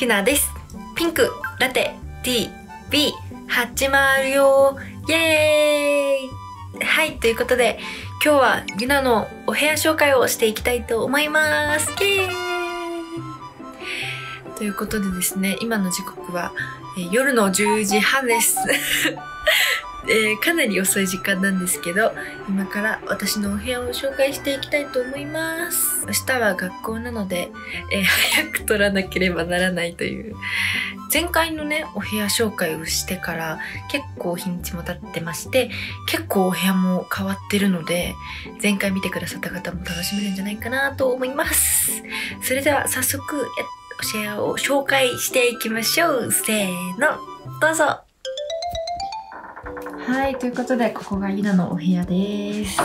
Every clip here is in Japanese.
ひなです。ピンク、ラテ、D、B、始まるよー。イエーイ。はい、ということで、今日はゆなのお部屋紹介をしていきたいと思います。イエーイ。ということでですね、今の時刻は、夜の10時半です。かなり遅い時間なんですけど、今から私のお部屋を紹介していきたいと思います。明日は学校なので、早く撮らなければならないという。前回のね、お部屋紹介をしてから結構日にちも経ってまして、結構お部屋も変わってるので、前回見てくださった方も楽しめるんじゃないかなと思います。それでは早速、お部屋を紹介していきましょう。せーの、どうぞ。はい、ということで、ここがゆなのお部屋です。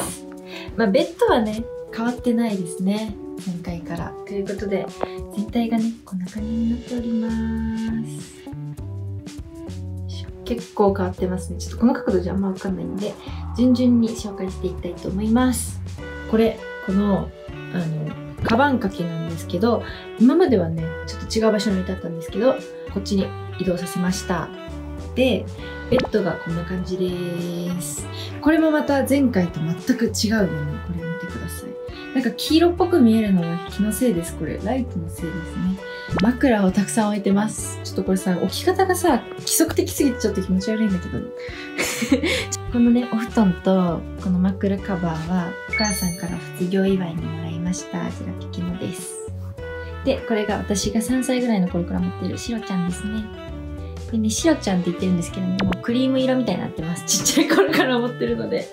まあ、ベッドはね、変わってないですね。前回から。ということで、全体がね、こんな感じになっております。結構変わってますね。ちょっとこの角度じゃあんまわかんないんで、順々に紹介していきたいと思います。この、カバン掛けなんですけど、今まではね、ちょっと違う場所に置いてあったんですけど、こっちに移動させました。で、ベッドがこんな感じです。これもまた前回と全く違うよね。これ見てください。なんか黄色っぽく見えるのは気のせいです。これ、ライトのせいですね。枕をたくさん置いてます。ちょっとこれさ、置き方がさ、規則的すぎてちょっと気持ち悪いんだけど。このね、お布団とこの枕カバーはお母さんから卒業祝いにもらいました。こちらピキノです。で、これが私が3歳ぐらいの頃から持ってるシロちゃんですね。これね、しおちゃんって言ってるんですけども、クリーム色みたいになってます。ちっちゃい頃から持ってるので。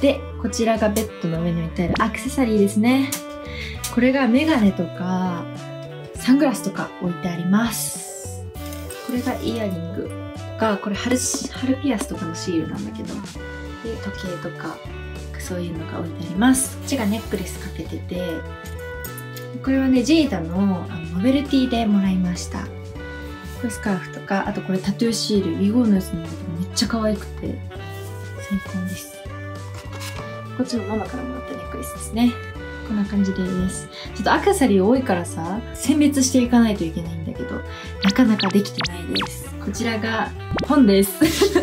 で、こちらがベッドの上に置いてあるアクセサリーですね。これがメガネとか、サングラスとか置いてあります。これがイヤリングとか、これ春ピアスとかのシールなんだけど、で、時計とか、そういうのが置いてあります。こっちがネックレスかけてて、これはね、ジェイダのノベルティでもらいました。スカーフとか、あとこれタトゥーシール、ウィゴーのやつなんだけどめっちゃ可愛くて最高です。こっちもママからもらったネックレスですね。こんな感じです。ちょっとアクセサリー多いからさ、選別していかないといけないんだけど、なかなかできてないです。こちらが本です。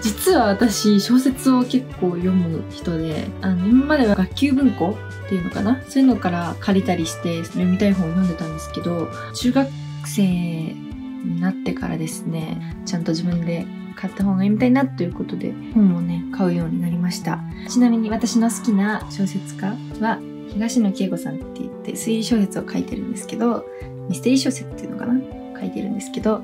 実は私小説を結構読む人で、今までは学級文庫っていうのかな、そういうのから借りたりして読みたい本を読んでたんですけど、中学生になってからですね、ちゃんと自分で買った本が読みたいなということで本をね、買うようになりました。ちなみに私の好きな小説家は東野圭吾さんって言って、推理小説を書いてるんですけど、ミステリー小説っていうのかな、書いてるんですけど、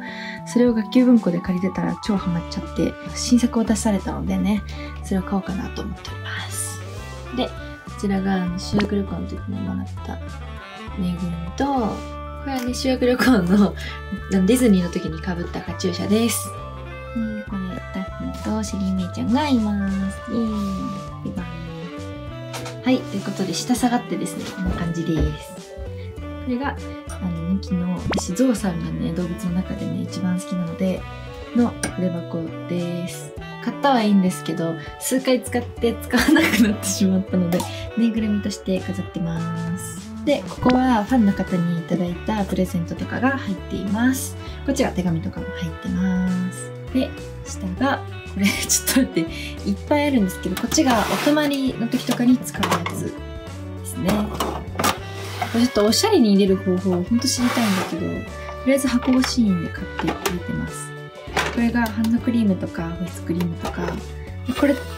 それを学級文庫で借りてたら超ハマっちゃって、新作を出されたのでね、それを買おうかなと思っております。で、こちらが修学旅行の時にもらったぬいぐるみと、これはね、修学旅行のディズニーの時に被ったカチューシャです。これ、ダッフィーとシリーメイちゃんがいます。イエーイ。はい、ということで、下下がってですね、こんな感じです。これが、ミキの、私、ゾウさんがね、動物の中でね、一番好きなので、の筆箱です。買ったはいいんですけど、数回使って使わなくなってしまったので、ぬいぐるみとして飾ってます。で、ここはファンの方にいただいたプレゼントとかが入っています。こちら手紙とかも入ってます。で、下が、これちょっと待って、いっぱいあるんですけど、こっちがお泊まりの時とかに使うやつですね。これちょっとおしゃれに入れる方法、ほんと知りたいんだけど、とりあえず箱欲しいんで買って入れてます。これがハンドクリームとか、保湿クリームとか、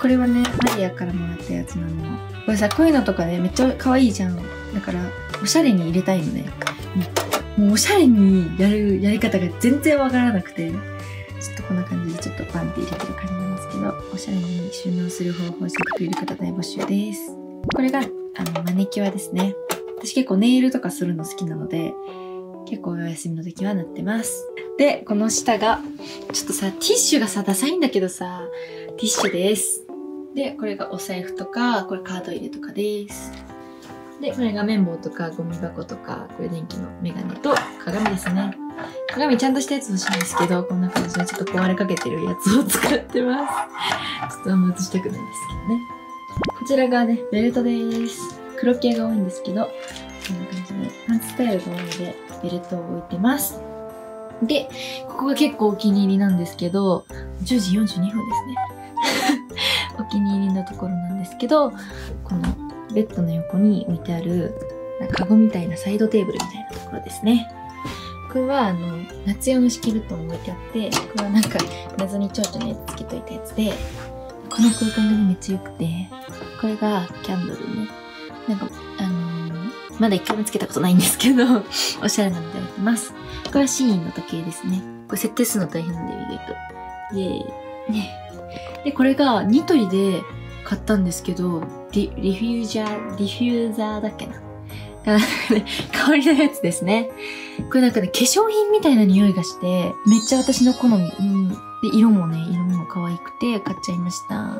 これはね、マリアからもらったやつなの。これさ、こういうのとかね、めっちゃ可愛いじゃん。だから、おしゃれに入れたいのね。もうおしゃれにやり方が全然わからなくて、ちょっとこんな感じでちょっとバンって入れてる感じなんですけど、おしゃれに収納する方法、セク入れ方大募集です。これが、マニキュアですね。私結構ネイルとかするの好きなので、結構お休みの時は塗ってます。で、この下が、ちょっとさ、ティッシュがさ、ダサいんだけどさ、ティッシュです。で、これがお財布とか、これカード入れとかです。で、これが綿棒とかゴミ箱とか、これ電気のメガネと鏡ですね。鏡ちゃんとしたやつ欲しいんですけど、こんな感じでちょっと壊れかけてるやつを使ってます。ちょっとあんま映したくないんですけどね。こちらがね、ベルトです。黒系が多いんですけど、こんな感じで、パンツスタイルが多いので、ベルトを置いてます。で、ここが結構お気に入りなんですけど、10時42分ですね。お気に入りのところなんですけど、このベッドの横に置いてある、なんかカゴみたいなサイドテーブルみたいなところですね。これは夏用の敷布団を置いてあって、これはなんか謎に蝶々のやつつけといたやつで、この空間がねめっちゃ良くて、これがキャンドルね。なんか、まだ一回もつけたことないんですけど、おしゃれなので置いてます。これはシーインの時計ですね。これ設定するの大変なんで、意外と。イエーイ。ね。で、これがニトリで買ったんですけど、リフューザーだっけな。香りのやつですね。これなんかね、化粧品みたいな匂いがして、めっちゃ私の好み。うん、で、色も可愛くて買っちゃいました。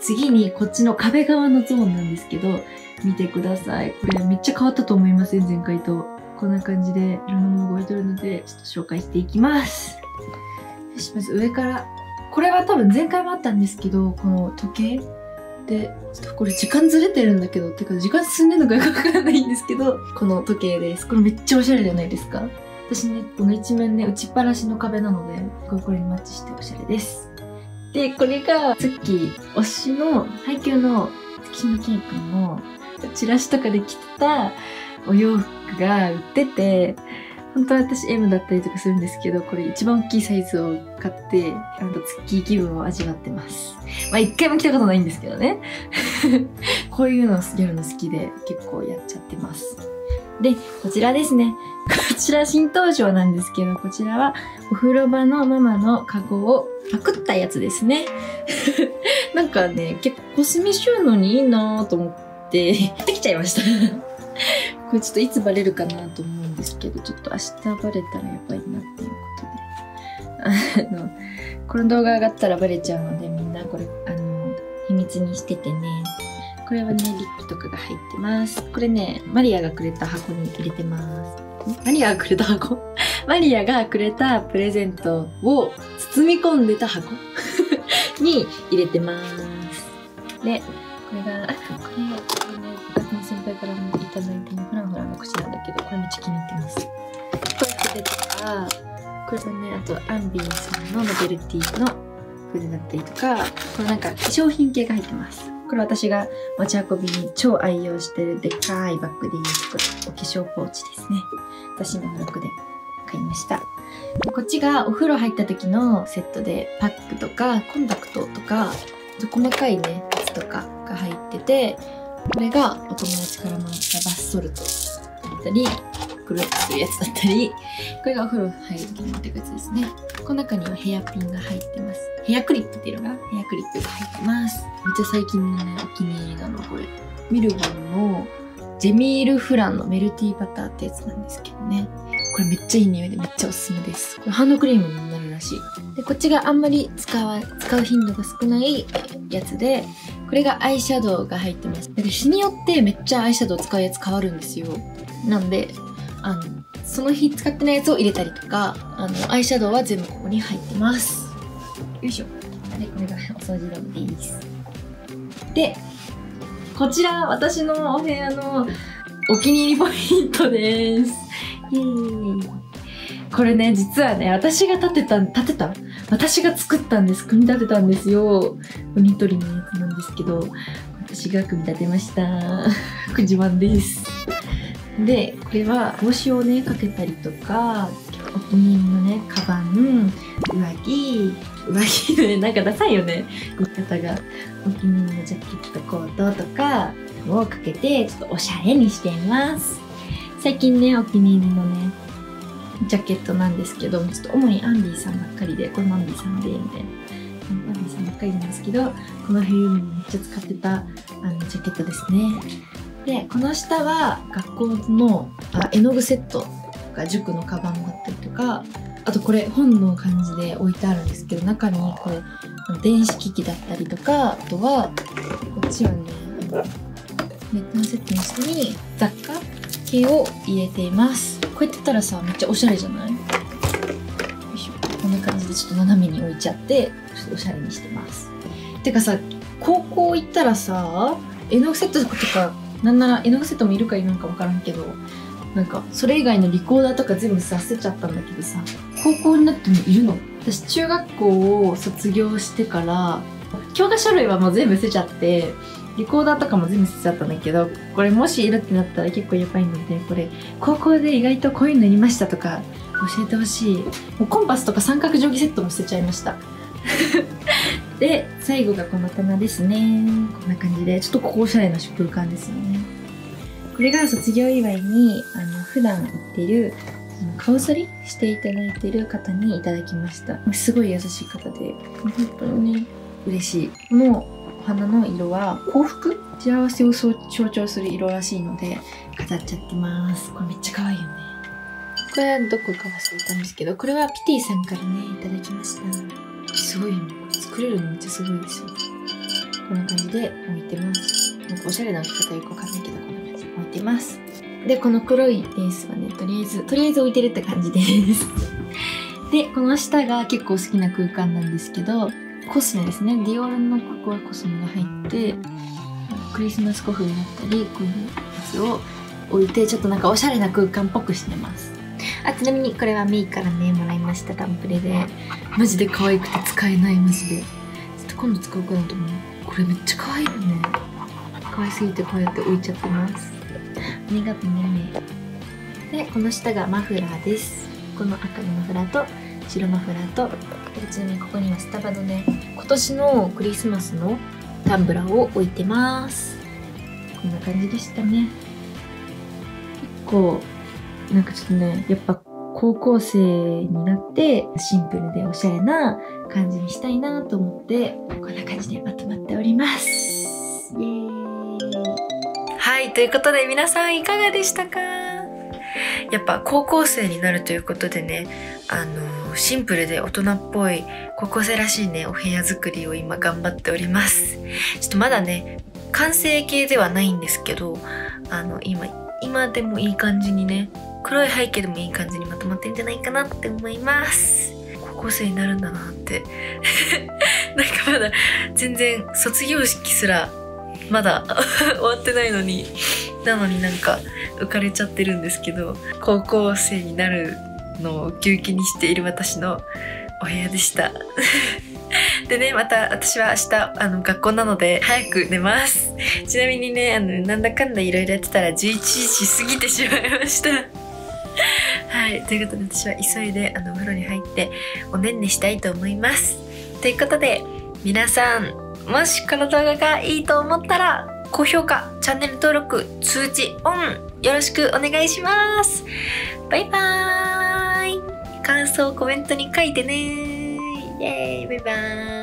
次にこっちの壁側のゾーンなんですけど、見てください。これめっちゃ変わったと思いません？前回と。こんな感じでいろんなものが置いてるので、ちょっと紹介していきます。よし、まず上から。これは多分前回もあったんですけど、この時計で、ちょっとこれ時間ずれてるんだけど、てか時間進んでるのかよくわからないんですけど、この時計です。これめっちゃおしゃれじゃないですか？私ね、この一面ね、打ちっぱなしの壁なので、これにマッチしておしゃれです。で、これが、さっき、推しの、配給の月島健くんの、チラシとかで着てたお洋服が売ってて、本当は私 M だったりとかするんですけど、これ一番大きいサイズを買って、月気分を味わってます。まあ一回も着たことないんですけどね。こういうのやるの好きで結構やっちゃってます。で、こちらですね。こちら新登場なんですけど、こちらはお風呂場のママのカゴをパクったやつですね。なんかね、結構コスメ収納にいいなぁと思って、やってきちゃいました。これちょっといつバレるかなと思うんですけど、ちょっと明日バレたらやばいなっていうことで。この動画上がったらバレちゃうので、みんなこれ、秘密にしててね。これはね、リップとかが入ってます。これね、マリアがくれた箱に入れてます。マリアがくれた箱？マリアがくれたプレゼントを包み込んでた箱に入れてます。で、これが、これね、私の先輩からもいただいたフランフランの口なんだけど、これめっちゃ気に入ってます。これとか、これがね、あとアンビンさんのノベルティの筆だったりとか、これなんか化粧品系が入ってます。これ私が持ち運びに超愛用してるでっかいバッグでいうと、お化粧ポーチですね。私の付録で買いました。こっちがお風呂入った時のセットで、パックとかコンタクトとか、細かいね、やつとかが入ってて、これがお友達からもらったバスソルトだったり、クルッっていうやつだったり、これがお風呂入る時に持ってくやつですね。この中にはヘアピンが入ってます。ヘアクリップっていうのが、ヘアクリップが入ってます。めっちゃ最近のね、お気に入りなの、これ。ミルボンのジェミール・フランのメルティーバターってやつなんですけどね。これめっちゃいい匂いでめっちゃおすすめです。これハンドクリームになるらしい。で、こっちがあんまり使う頻度が少ないやつで、これがアイシャドウが入ってます。だから日によってめっちゃアイシャドウ使うやつ変わるんですよ。なんで、その日使ってないやつを入れたりとか、アイシャドウは全部ここに入ってます。よいしょ。で、これがお掃除道具です。で、こちら私のお部屋のお気に入りポイントです。イエーイ。これね、実はね、私が作ったんです。組み立てたんですよ。ニトリのやつなんですけど、私が組み立てました。自慢です。で、これは帽子をね、かけたりとか、お気に入りのね、カバン、上着ね、なんかダサいよね、見方が。お気に入りのジャケット、コートとかをかけて、ちょっとおしゃれにしています。最近ね、お気に入りのね、ジャケットなんですけど、ちょっと主にアンディさんばっかりで、これもアンディさんで、みたいな。アンディさんばっかりなんですけど、この冬にめっちゃ使ってた、ジャケットですね。で、この下は学校の絵の具セットとか、塾のカバンだったりとか、あとこれ本の感じで置いてあるんですけど、中にこれ、電子機器だったりとか、あとは、こっちはね、ネットのセットの下に雑貨系を入れています。こうやってたらさ、めっちゃおしゃれじゃない？よいしょ。こんな感じでちょっと斜めに置いちゃって、ちょっとおしゃれにしてます。てかさ、高校行ったらさ、絵の具セットとか、なんなら絵の具セットもいるかいるのかわからんけど、なんかそれ以外のリコーダーとか全部さ捨てちゃったんだけどさ、高校になってもいるの。私中学校を卒業してから教科書類はもう全部捨てちゃって、リコーダーとかも全部捨てちゃったんだけど、これもしいるってなったら結構やばいので、これ高校で意外とこういうのいましたとか教えてほしい。もうコンパスとか三角定規セットも捨てちゃいましたで最後が小刀ですね。こんな感じでちょっとここおしゃれな空間ですよね。これが卒業祝いに普段行ってる顔剃りしていただいてる方にいただきました。すごい優しい方で本当にね嬉しい。このお花の色は幸福、幸せを象徴する色らしいので飾っちゃってます。これめっちゃ可愛いよね。これはどこか忘れたんですけど、これはピティさんからねいただきました。すごいよね、これ作れるのめっちゃすごいですよ。こんな感じで置いてます。なんかおしゃれな置き方よくわかんないけど、こんな感じで置いてます。でこの黒いレースはねとりあえず置いてるって感じですでこの下が結構好きな空間なんですけど、コスメですね。ディオールのここはコスメが入ってクリスマスコフになったり、こういうやつを置いてちょっとなんかおしゃれな空間っぽくしてます。あ、ちなみにこれはミーからねもらいました。タンプレでマジで可愛くて使えない。マジでちょっと今度使おうかなと思う。これめっちゃ可愛いよね。可愛すぎてこうやって置いちゃってます。ありがとうね。でこの下がマフラーです。この赤のマフラーと白マフラーと、ちなみにここにはスタバのね今年のクリスマスのタンブラーを置いてます。こんな感じでしたね。結構なんかちょっとね、やっぱ高校生になってシンプルでおしゃれな感じにしたいなと思って、こんな感じでまとまっております。イエーイ。はい、ということで皆さんいかがでしたか？やっぱ高校生になるということでね、シンプルで大人っぽい高校生らしいねお部屋作りを今頑張っております。ちょっとまだね完成形ではないんですけど、今でもいい感じにね、黒い背景でもいい感じにまとまってんじゃないかなって思います。高校生になるんだなってなんかまだ全然卒業式すらまだ終わってないのになんか浮かれちゃってるんですけど、高校生になるのをウキウキにしている私のお部屋でしたでね、また私は明日学校なので早く寝ます。ちなみにねなんだかんだいろいろやってたら11時過ぎてしまいましたはい、ということで私は急いでお風呂に入っておねんねしたいと思います。ということで皆さん、もしこの動画がいいと思ったら高評価、チャンネル登録、通知オンよろしくお願いします。バイバーイ。感想をコメントに書いてね。イエーイ、バイバーイ。